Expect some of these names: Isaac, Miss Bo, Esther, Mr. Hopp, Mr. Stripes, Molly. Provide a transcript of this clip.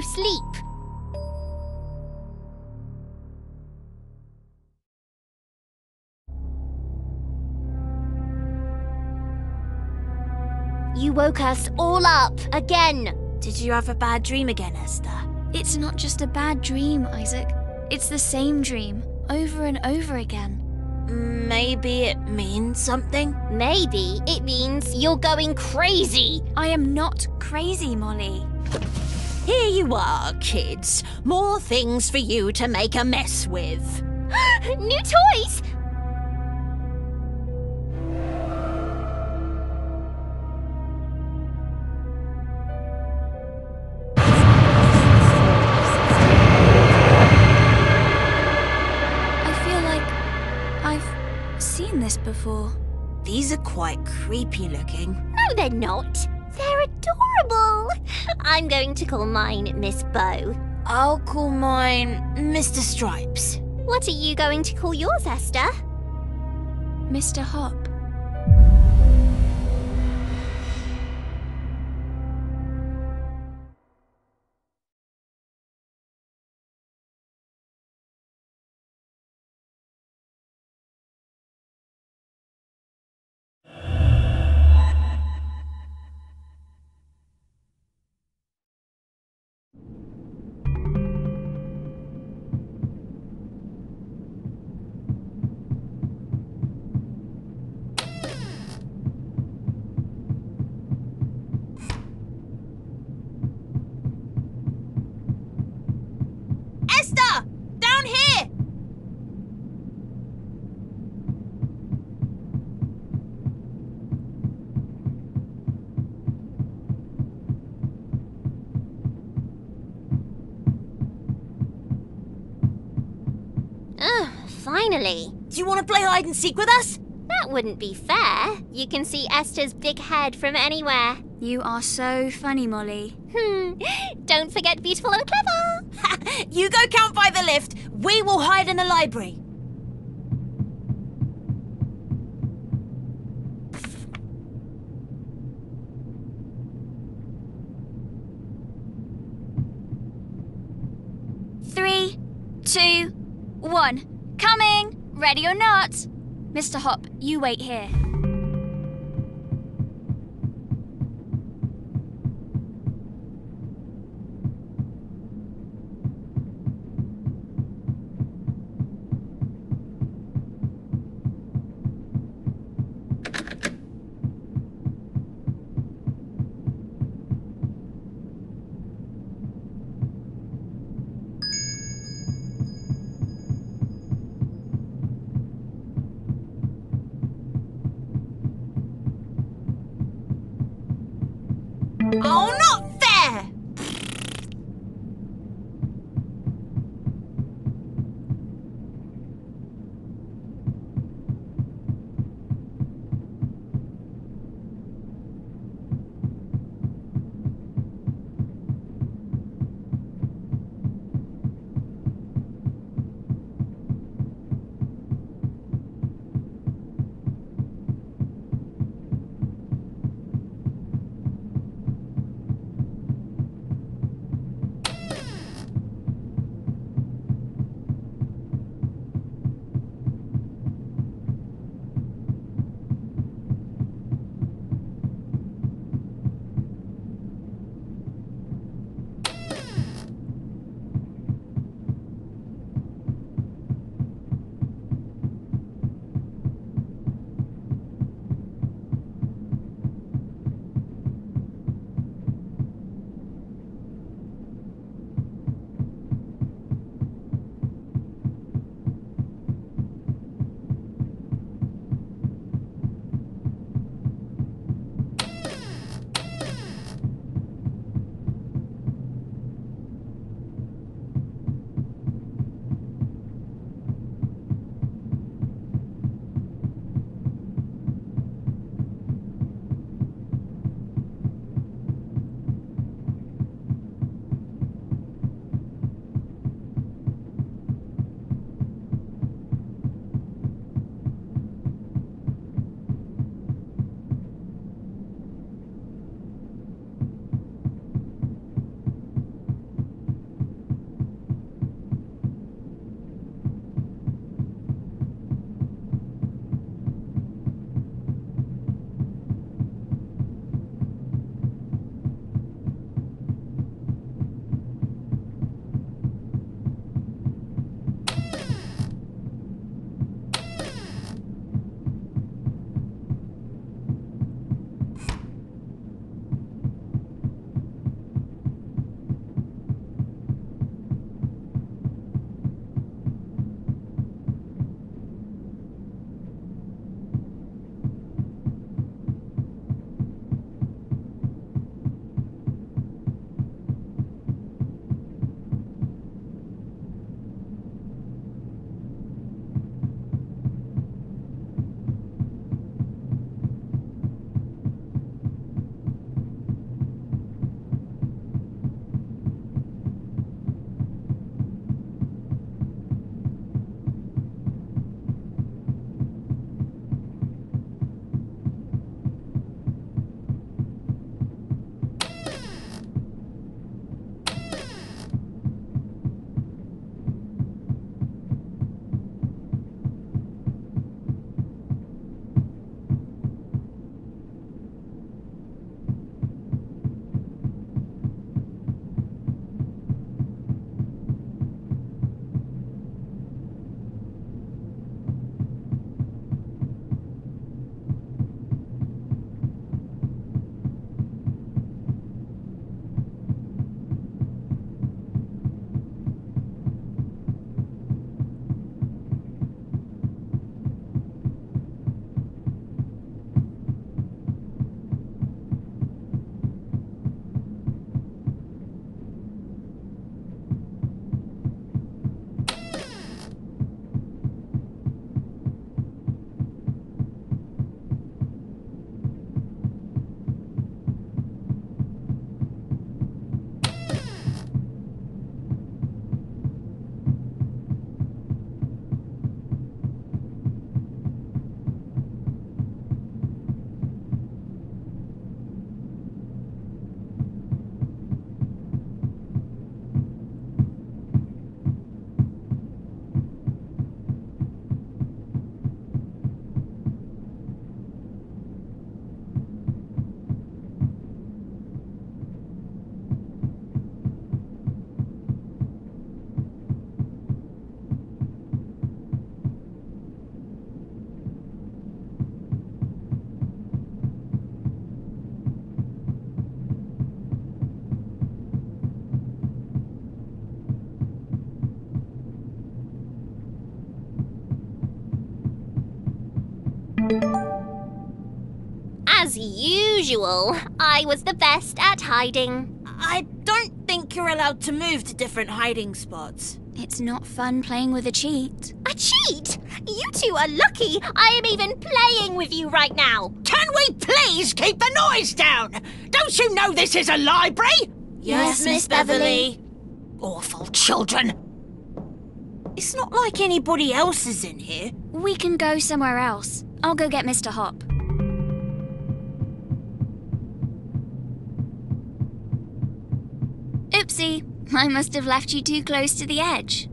to sleep. You woke us all up again. Did you have a bad dream again, Esther? It's not just a bad dream, Isaac. It's the same dream, over and over again. Maybe it means something? Maybe it means you're going crazy. I am not crazy, Molly. Here you are, kids. More things for you to make a mess with. New toys! Before. These are quite creepy looking. No, they're not. They're adorable. I'm going to call mine Miss Bo. I'll call mine Mr. Stripes. What are you going to call yours, Esther? Mr. Hop. Finally. Do you want to play hide and seek with us? That wouldn't be fair. You can see Esther's big head from anywhere. You are so funny, Molly. Don't forget beautiful and clever. You go count by the lift. We will hide in the library. Three, two, one. Coming! Ready or not? Mr. Hop, you wait here. Oh, not fair! As usual, I was the best at hiding. I don't think you're allowed to move to different hiding spots. It's not fun playing with a cheat. A cheat? You two are lucky I am even playing with you right now. Can we please keep the noise down? Don't you know this is a library? Yes, Miss Beverly. Awful children. It's not like anybody else is in here. We can go somewhere else. I'll go get Mr. Hop. Oopsie, I must have left you too close to the edge.